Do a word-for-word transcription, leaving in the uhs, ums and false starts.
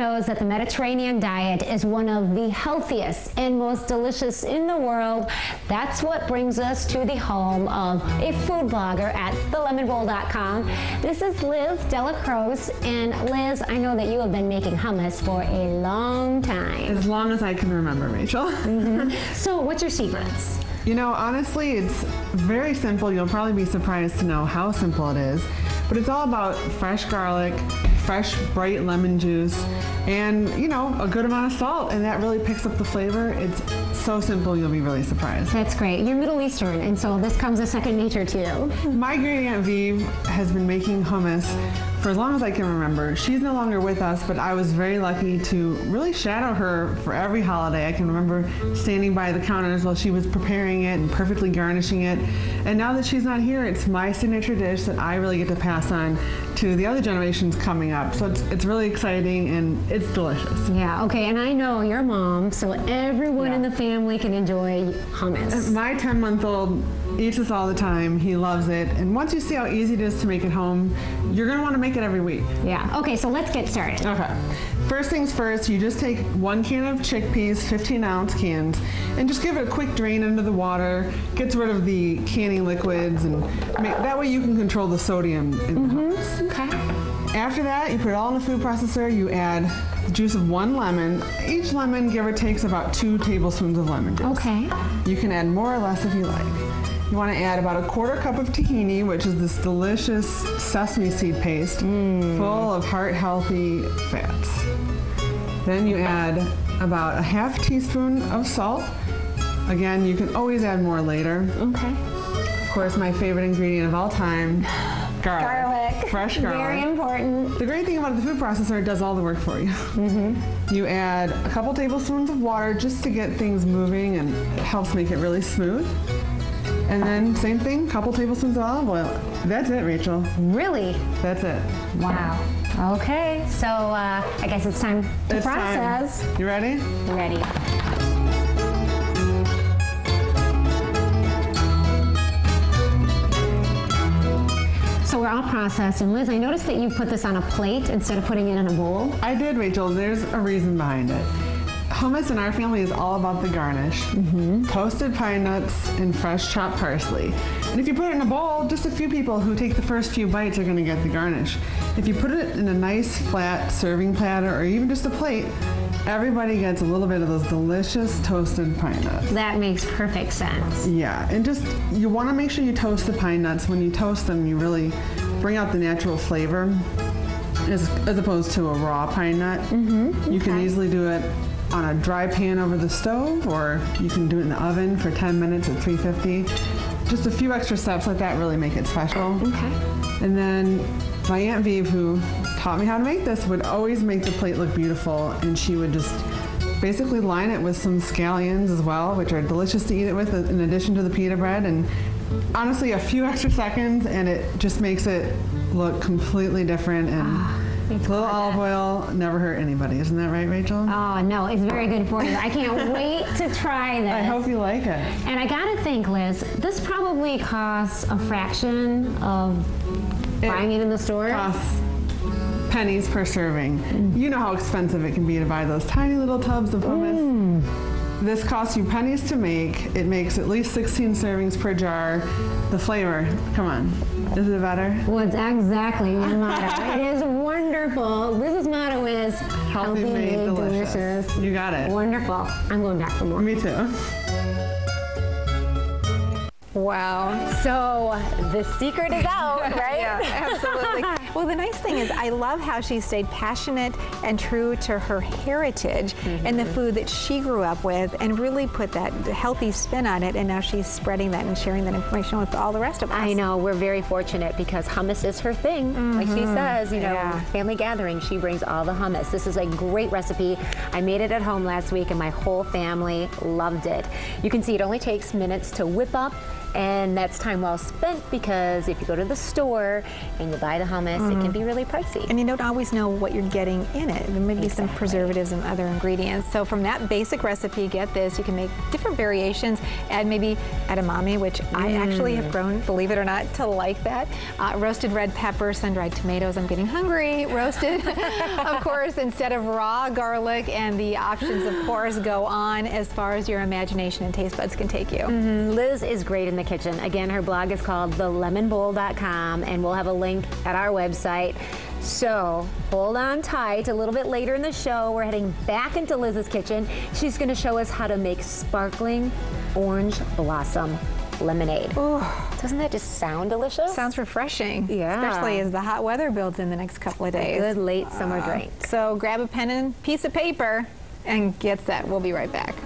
knows that the Mediterranean diet is one of the healthiest and most delicious in the world. That's what brings us to the home of a food blogger at the lemon bowl dot com. This is Liz DellaCroce, and Liz, I know that you have been making hummus for a long time. As long as I can remember, Rachel. Mm-hmm. So what's your secrets? You know, honestly, it's very simple. You'll probably be surprised to know how simple it is, but it's all about fresh garlic, fresh bright lemon juice, and, you know, a good amount of salt, and that really picks up the flavor. It's so simple, you'll be really surprised. That's great. You're Middle Eastern, and so this comes as second nature to you. My great Aunt Viv has been making hummus for as long as I can remember. She's no longer with us, but I was very lucky to really shadow her for every holiday. I can remember standing by the counters while she was preparing it and perfectly garnishing it. And now that she's not here, it's my signature dish that I really get to pass on to the other generations coming up. So it's, it's really exciting, and it's delicious. Yeah, okay, and I know your mom, so everyone yeah. in the family can enjoy hummus. My ten month old eats this all the time. He loves it. And once you see how easy it is to make at home, you're going to want to make it every week. Yeah. Okay, so let's get started. Okay. First things first, you just take one can of chickpeas, fifteen ounce cans, and just give it a quick drain into the water. Gets rid of the canning liquids, and make, that way you can control the sodium in mm-hmm. the hummus. Okay. After that, you put it all in the food processor. You add the juice of one lemon. Each lemon, give or takes, about two tablespoons of lemon juice. Okay. You can add more or less if you like. You want to add about a quarter cup of tahini, which is this delicious sesame seed paste mm. full of heart-healthy fats. Then you add about a half teaspoon of salt. Again, you can always add more later. Okay. Of course, my favorite ingredient of all time, garlic. Garlic. Fresh garlic. Very important. The great thing about the food processor, it does all the work for you. Mm-hmm. You add a couple tablespoons of water just to get things moving, and it helps make it really smooth. And then same thing, couple tablespoons of olive oil. That's it, Rachel. Really? That's it. Wow. Okay, so uh, I guess it's time to it's process. Time. You ready? Ready. So we're all processed, and Liz, I noticed that you put this on a plate instead of putting it in a bowl. I did, Rachel. There's a reason behind it. Hummus in our family is all about the garnish. Mm-hmm. Toasted pine nuts and fresh chopped parsley. And if you put it in a bowl, just a few people who take the first few bites are going to get the garnish. If you put it in a nice flat serving platter or even just a plate, everybody gets a little bit of those delicious toasted pine nuts. That makes perfect sense. Yeah, and just you want to make sure you toast the pine nuts. When you toast them, you really bring out the natural flavor as, as opposed to a raw pine nut. Mm-hmm. You okay. can easily do it on a dry pan over the stove, or you can do it in the oven for ten minutes at three fifty. Just a few extra steps like that really make it special. Okay. And then my Aunt Viv, who taught me how to make this, would always make the plate look beautiful, and she would just basically line it with some scallions as well, which are delicious to eat it with in addition to the pita bread. And honestly, a few extra seconds, and it just makes it look completely different. And ah. A little olive oil never hurt anybody. Isn't that right, Rachel? Oh, no, it's very good for you. I can't wait to try this. I hope you like it. And I gotta think, Liz, this probably costs a fraction of it buying it in the store. Costs pennies per serving. Mm. You know how expensive it can be to buy those tiny little tubs of hummus. Mm. This costs you pennies to make. It makes at least sixteen servings per jar. The flavor, come on, is it better? Well, it's exactly your motto. It is wonderful. Liz's motto is healthy, healthy made, made delicious. delicious. You got it. Wonderful. I'm going back for more. Me too. Wow. So the secret is out, right? Yeah, absolutely. Well, the nice thing is I love how she stayed passionate and true to her heritage mm-hmm. and the food that she grew up with, and really put that healthy spin on it, and now she's spreading that and sharing that information with all the rest of us. I know. We're very fortunate because hummus is her thing. Mm-hmm. Like she says, you know, yeah. family gathering, she brings all the hummus. This is a great recipe. I made it at home last week, and my whole family loved it. You can see it only takes minutes to whip up. and that's time well spent, because if you go to the store and you buy the hummus, mm-hmm. it can be really pricey. And you don't always know what you're getting in it. There may be exactly. some preservatives and other ingredients. So from that basic recipe, get this, you can make different variations, add maybe edamame, which mm. I actually have grown, believe it or not, to like that. Uh, roasted red pepper, sun-dried tomatoes, I'm getting hungry, roasted, of course, instead of raw garlic, and the options, of course, go on as far as your imagination and taste buds can take you. Mm-hmm. Liz is great in the kitchen. Again, her blog is called the lemon bowl dot com, and we'll have a link at our website. So hold on tight. A little bit later in the show, we're heading back into Liz's kitchen. She's going to show us how to make sparkling orange blossom lemonade. Ooh, doesn't that just sound delicious? Sounds refreshing. Yeah. Especially as the hot weather builds in the next couple of days. A good late summer uh, drink. So grab a pen and piece of paper and get set. We'll be right back.